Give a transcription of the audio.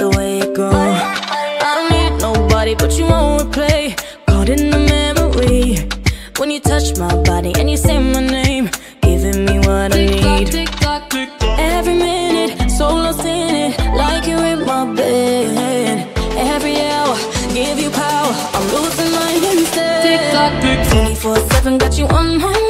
the way it grew. I don't need nobody, but you won't replay. Caught in the memory when you touch my body and you say my name, giving me what I need. Tick tock, tick tock. Every minute, so lost in it, like you're in my bed. Every hour, give you power, I'm losing my instead. Tick tock, tick tock. 24/7, got you on my mind.